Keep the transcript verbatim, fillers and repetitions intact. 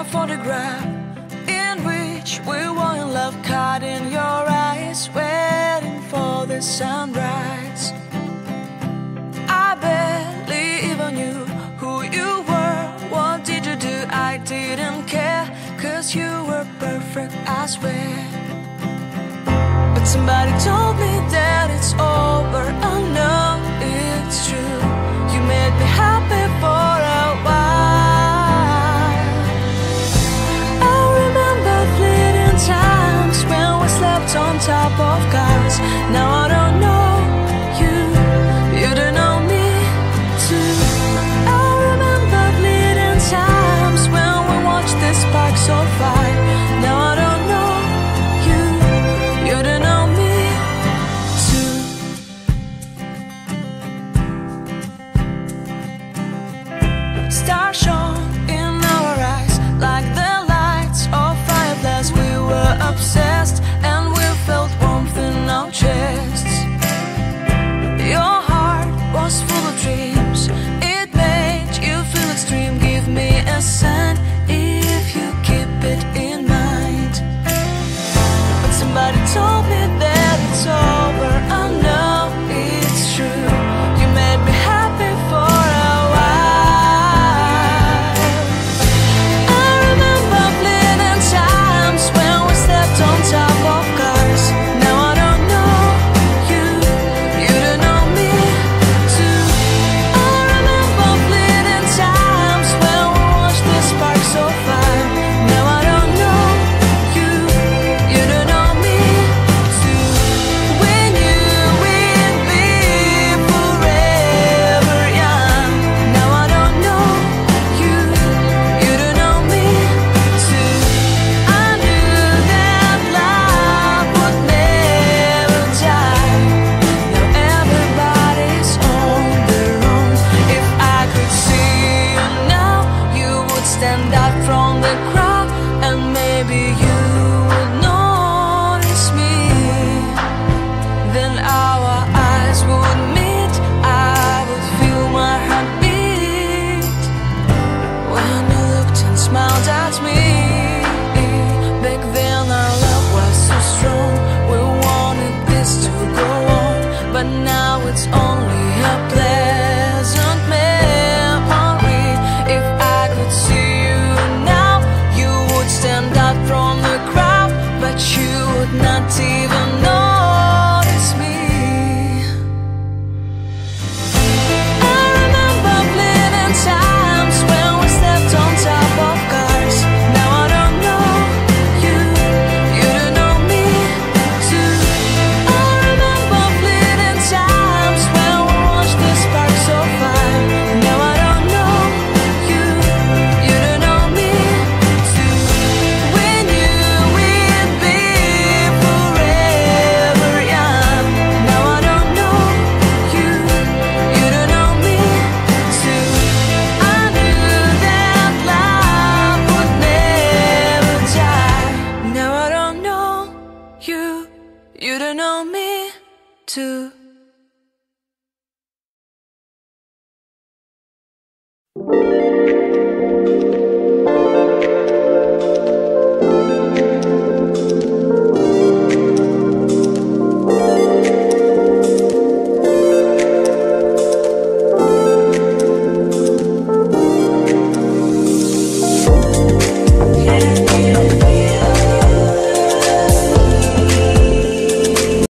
a photograph in which we were in love, caught in your eyes, waiting for the sunrise. I barely even knew who you were. What did you do? I didn't care, 'cause you were perfect, I swear. But somebody told me that it's over. I know it's true. You made me happy for a while. I remember fleeting times when we slept on top of cars. Now I don't know you, you don't know me too. I remember fleeting times when we watched the sparks so fire. Now I don't know you, you don't know me too. Stars shone in our eyes like the lights of fireflies. We were obsessed and we felt warmth in our chests. Your heart was full of dreams. It made you feel extreme. Give me a sign if you keep it in mind. But somebody told me that it's over. I know it's true. You made me happy for a while. I remember bleeding times when we slept on top of cars. Now I don't know you, you don't know me too. I remember bleeding times when we watched the sparks so fire. Now I don't know you, you don't know me too. When you will be forever young. Now I don't know you, you don't know me too. I knew that love would never die. Now everybody's on their own. If I could see you now, you would stand out from the crowd, and maybe you would notice me. Then our eyes would meet. I would feel my heart beat when you looked and smiled at me. Back then our love was so strong. We wanted this to go on, but now it's on.